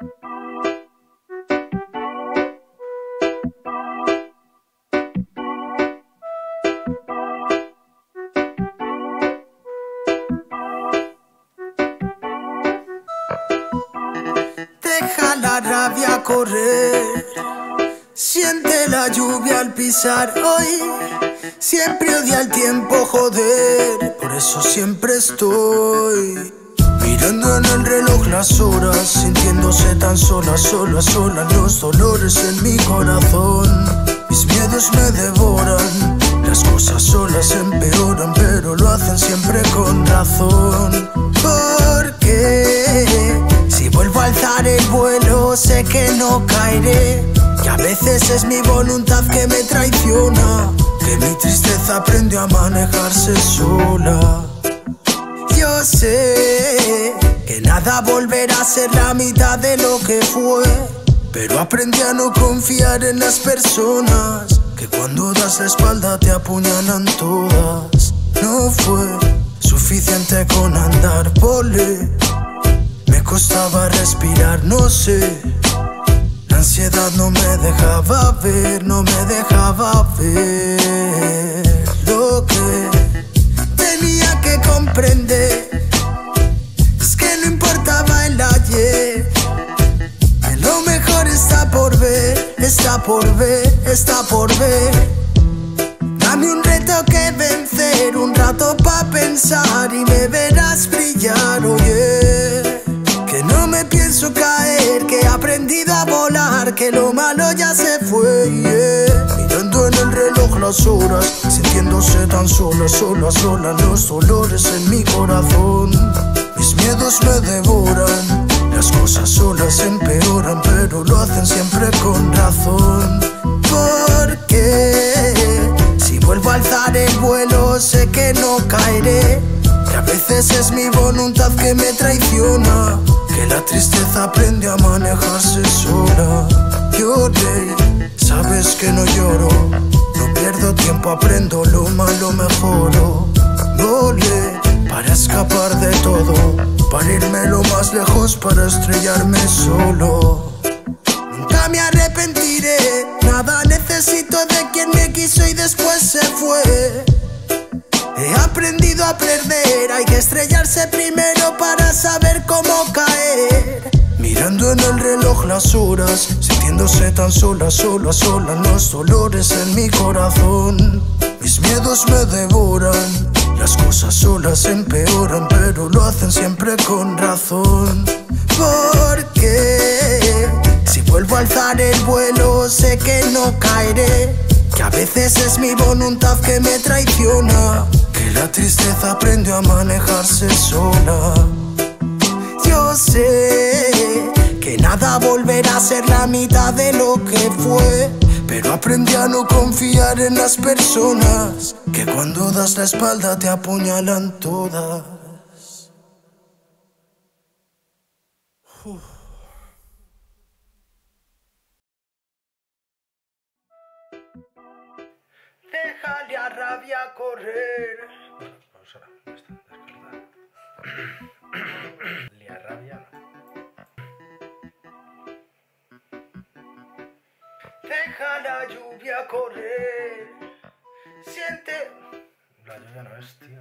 Deja la rabia correr, siente la lluvia al pisar hoy. Siempre odia el tiempo, joder, por eso siempre estoy mirando en el reloj las horas, sintiéndose tan sola, sola, sola. Los dolores en mi corazón, mis miedos me devoran. Las cosas solas empeoran, pero lo hacen siempre con razón. Porque si vuelvo a alzar el vuelo, sé que no caeré. Y a veces es mi voluntad que me traiciona, que mi tristeza aprende a manejarse sola. Yo sé que nada volverá a ser la mitad de lo que fue, pero aprendí a no confiar en las personas, que cuando das la espalda te apuñalan todas. No fue suficiente con andar, volé, me costaba respirar, no sé. La ansiedad no me dejaba ver, no me dejaba ver lo que tenía que comprender. Es que no importaba el ayer, que lo mejor está por ver, está por ver, está por ver. Dame un reto que vencer, un rato pa' pensar y me verás brillar, oye. Que no me pienso caer, que he aprendido a volar, que lo malo ya se fue, yeah. Mirando en el reloj las horas, sintiéndose tan sola, sola, sola. Los dolores en mi corazón, mis miedos me devoran. Las cosas solas empeoran, pero lo hacen siempre con razón. Porque si vuelvo a alzar el vuelo, sé que no caeré. Que a veces es mi voluntad que me traiciona, que la tristeza aprende a manejarse sola. Lloré, sabes que no lloro, no pierdo tiempo, aprendo, lo malo mejoro. Volé para escapar de todo, para irme lo más lejos, para estrellarme solo. Nunca me arrepentiré, nada necesito de quien me quiso y después se fue. He aprendido a perder, hay que estrellarse primero para saber cómo caer. Mirando en el reloj las horas, sintiéndose tan sola, sola, sola. Los dolores en mi corazón, mis miedos me devoran. Las cosas solas empeoran, pero lo hacen siempre con razón. Porque si vuelvo a alzar el vuelo, sé que no caeré. Que a veces es mi voluntad que me traiciona, que la tristeza aprendió a manejarse sola. Yo sé que nada volverá a ser la mitad de lo que fue, pero aprendí a no confiar en las personas, que cuando das la espalda te apuñalan todas. Uf. Déjale a rabia correr. Pausa, está descargada. Le a rabia. Deja la lluvia correr. Siente. La lluvia no es, tío.